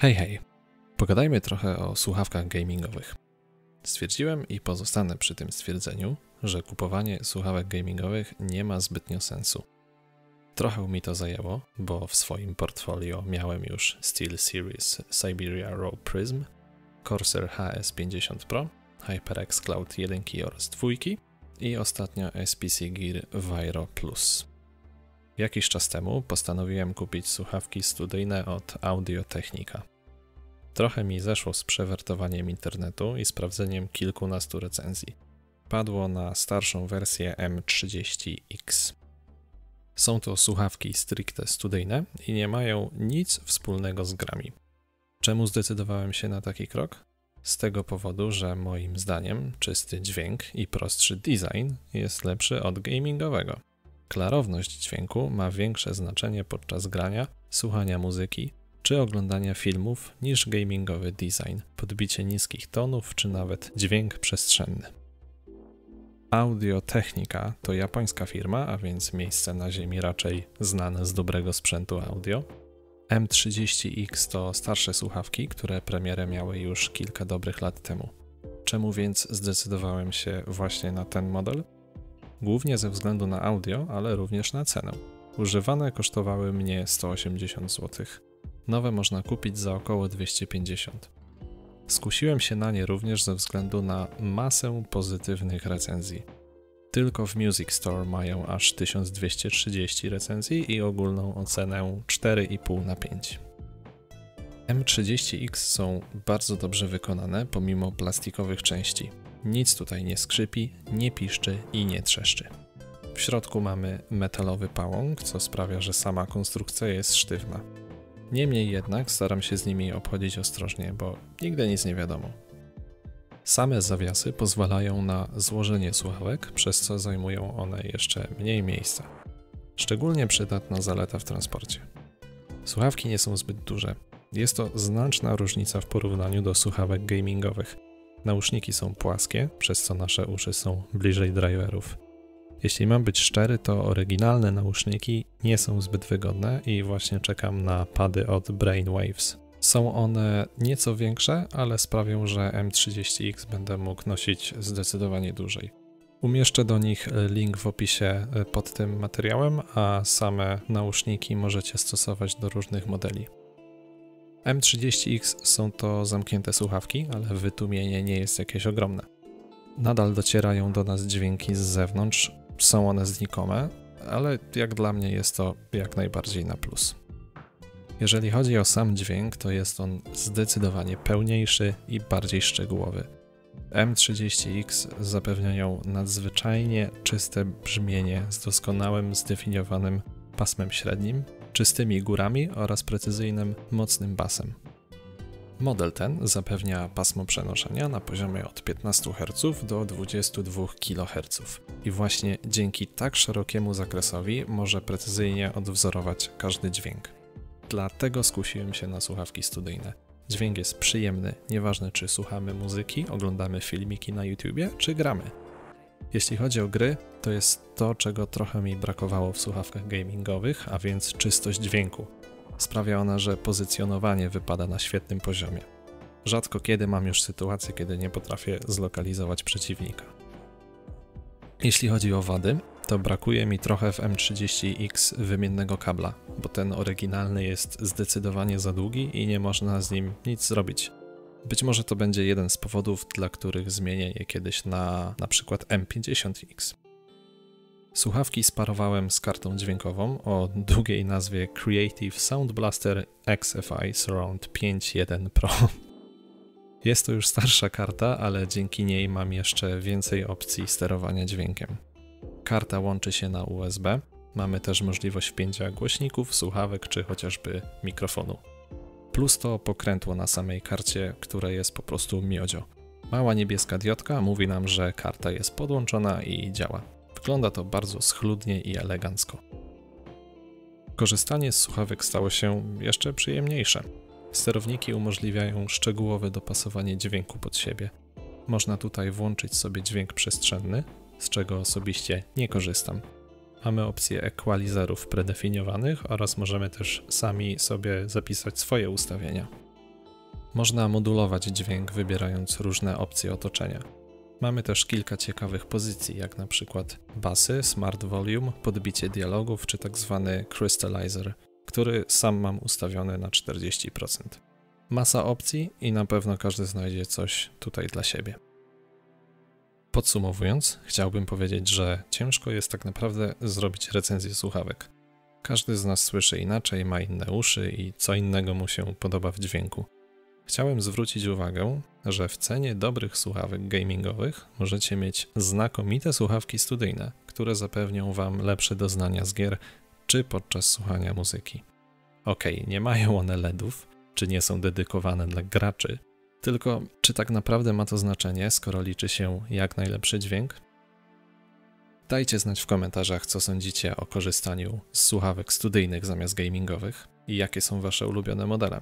Hej, hej! Pogadajmy trochę o słuchawkach gamingowych. Stwierdziłem i pozostanę przy tym stwierdzeniu, że kupowanie słuchawek gamingowych nie ma zbytnio sensu. Trochę mi to zajęło, bo w swoim portfolio miałem już SteelSeries Siberia Raw Prism, Corsair HS50 Pro, HyperX Cloud 1 oraz 2 i ostatnio SPC Gear Vairo Plus. Jakiś czas temu postanowiłem kupić słuchawki studyjne od Audio-Technica. Trochę mi zeszło z przewertowaniem internetu i sprawdzeniem kilkunastu recenzji. Padło na starszą wersję M30X. Są to słuchawki stricte studyjne i nie mają nic wspólnego z grami. Czemu zdecydowałem się na taki krok? Z tego powodu, że moim zdaniem czysty dźwięk i prostszy design jest lepszy od gamingowego. Klarowność dźwięku ma większe znaczenie podczas grania, słuchania muzyki czy oglądania filmów niż gamingowy design, podbicie niskich tonów czy nawet dźwięk przestrzenny. Audio-Technica to japońska firma, a więc miejsce na ziemi raczej znane z dobrego sprzętu audio. M30X to starsze słuchawki, które premierę miały już kilka dobrych lat temu. Czemu więc zdecydowałem się właśnie na ten model? Głównie ze względu na audio, ale również na cenę. Używane kosztowały mnie 180 zł. Nowe można kupić za około 250. Skusiłem się na nie również ze względu na masę pozytywnych recenzji. Tylko w Music Store mają aż 1230 recenzji i ogólną ocenę 4,5 na 5. M30X są bardzo dobrze wykonane pomimo plastikowych części. Nic tutaj nie skrzypi, nie piszczy i nie trzeszczy. W środku mamy metalowy pałąk, co sprawia, że sama konstrukcja jest sztywna. Niemniej jednak staram się z nimi obchodzić ostrożnie, bo nigdy nic nie wiadomo. Same zawiasy pozwalają na złożenie słuchawek, przez co zajmują one jeszcze mniej miejsca. Szczególnie przydatna zaleta w transporcie. Słuchawki nie są zbyt duże. Jest to znaczna różnica w porównaniu do słuchawek gamingowych. Nauszniki są płaskie, przez co nasze uszy są bliżej driverów. Jeśli mam być szczery, to oryginalne nauszniki nie są zbyt wygodne i właśnie czekam na pady od Brainwaves. Są one nieco większe, ale sprawią, że M30X będę mógł nosić zdecydowanie dłużej. Umieszczę do nich link w opisie pod tym materiałem, a same nauszniki możecie stosować do różnych modeli. M30X są to zamknięte słuchawki, ale wytłumienie nie jest jakieś ogromne. Nadal docierają do nas dźwięki z zewnątrz, są one znikome, ale jak dla mnie jest to jak najbardziej na plus. Jeżeli chodzi o sam dźwięk, to jest on zdecydowanie pełniejszy i bardziej szczegółowy. M30X zapewniają nadzwyczajnie czyste brzmienie z doskonałym, zdefiniowanym pasmem średnim, czystymi górami oraz precyzyjnym, mocnym basem. Model ten zapewnia pasmo przenoszenia na poziomie od 15 Hz do 22 kHz i właśnie dzięki tak szerokiemu zakresowi może precyzyjnie odwzorować każdy dźwięk. Dlatego skusiłem się na słuchawki studyjne. Dźwięk jest przyjemny, nieważne czy słuchamy muzyki, oglądamy filmiki na YouTubie czy gramy. Jeśli chodzi o gry, to jest to, czego trochę mi brakowało w słuchawkach gamingowych, a więc czystość dźwięku. Sprawia ona, że pozycjonowanie wypada na świetnym poziomie. Rzadko kiedy mam już sytuację, kiedy nie potrafię zlokalizować przeciwnika. Jeśli chodzi o wady, to brakuje mi trochę w M30X wymiennego kabla, bo ten oryginalny jest zdecydowanie za długi i nie można z nim nic zrobić. Być może to będzie jeden z powodów, dla których zmienię je kiedyś na przykład M50X. Słuchawki sparowałem z kartą dźwiękową o długiej nazwie Creative Sound Blaster XFI Surround 5.1 Pro. Jest to już starsza karta, ale dzięki niej mam jeszcze więcej opcji sterowania dźwiękiem. Karta łączy się na USB, mamy też możliwość wpięcia głośników, słuchawek czy chociażby mikrofonu. Plus to pokrętło na samej karcie, które jest po prostu miodzio. Mała niebieska diodka mówi nam, że karta jest podłączona i działa. Wygląda to bardzo schludnie i elegancko. Korzystanie z słuchawek stało się jeszcze przyjemniejsze. Sterowniki umożliwiają szczegółowe dopasowanie dźwięku pod siebie. Można tutaj włączyć sobie dźwięk przestrzenny, z czego osobiście nie korzystam. Mamy opcję equalizerów predefiniowanych oraz możemy też sami sobie zapisać swoje ustawienia. Można modulować dźwięk, wybierając różne opcje otoczenia. Mamy też kilka ciekawych pozycji, jak na przykład basy, smart volume, podbicie dialogów czy tak zwany crystallizer, który sam mam ustawiony na 40%. Masa opcji i na pewno każdy znajdzie coś tutaj dla siebie. Podsumowując, chciałbym powiedzieć, że ciężko jest tak naprawdę zrobić recenzję słuchawek. Każdy z nas słyszy inaczej, ma inne uszy i co innego mu się podoba w dźwięku. Chciałem zwrócić uwagę, że w cenie dobrych słuchawek gamingowych możecie mieć znakomite słuchawki studyjne, które zapewnią Wam lepsze doznania z gier czy podczas słuchania muzyki. Okej, nie mają one LEDów, czy nie są dedykowane dla graczy, tylko czy tak naprawdę ma to znaczenie, skoro liczy się jak najlepszy dźwięk? Dajcie znać w komentarzach, co sądzicie o korzystaniu z słuchawek studyjnych zamiast gamingowych i jakie są Wasze ulubione modele.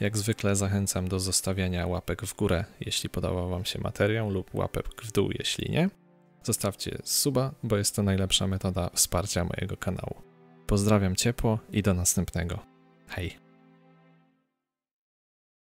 Jak zwykle zachęcam do zostawiania łapek w górę, jeśli podobał Wam się materiał, lub łapek w dół, jeśli nie. Zostawcie suba, bo jest to najlepsza metoda wsparcia mojego kanału. Pozdrawiam ciepło i do następnego. Hej!